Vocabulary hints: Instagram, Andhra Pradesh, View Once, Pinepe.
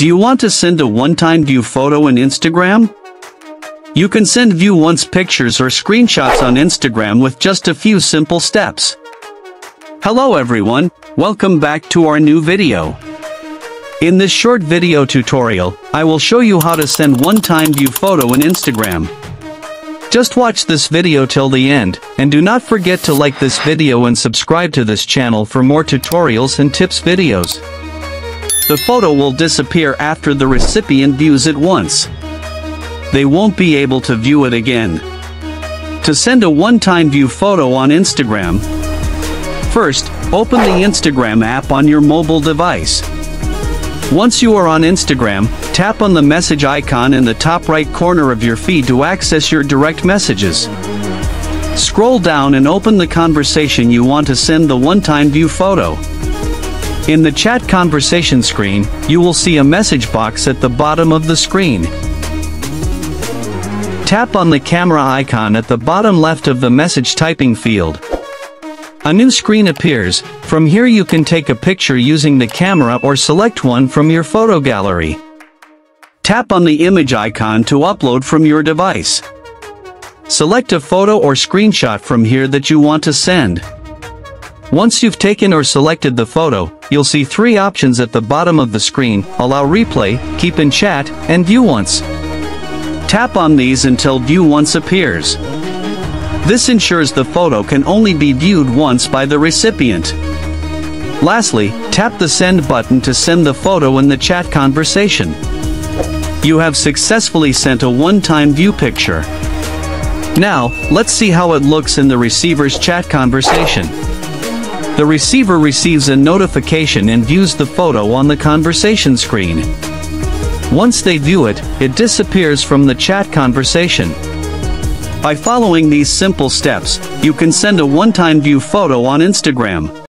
Do you want to send a one-time view photo on Instagram? You can send view once pictures or screenshots on Instagram with just a few simple steps. Hello everyone, welcome back to our new video. In this short video tutorial, I will show you how to send one-time view photo on Instagram. Just watch this video till the end, and do not forget to like this video and subscribe to this channel for more tutorials and tips videos. The photo will disappear after the recipient views it once. They won't be able to view it again. To send a one-time view photo on Instagram, first, open the Instagram app on your mobile device. Once you are on Instagram, tap on the message icon in the top right corner of your feed to access your direct messages. Scroll down and open the conversation you want to send the one-time view photo. In the chat conversation screen, you will see a message box at the bottom of the screen. Tap on the camera icon at the bottom left of the message typing field. A new screen appears. From here you can take a picture using the camera or select one from your photo gallery. Tap on the image icon to upload from your device. Select a photo or screenshot from here that you want to send. Once you've taken or selected the photo, you'll see three options at the bottom of the screen: allow replay, keep in chat, and view once. Tap on these until view once appears. This ensures the photo can only be viewed once by the recipient. Lastly, tap the send button to send the photo in the chat conversation. You have successfully sent a one-time view picture. Now, let's see how it looks in the receiver's chat conversation. The receiver receives a notification and views the photo on the conversation screen. Once they view it, it disappears from the chat conversation. By following these simple steps, you can send a one-time view photo on Instagram.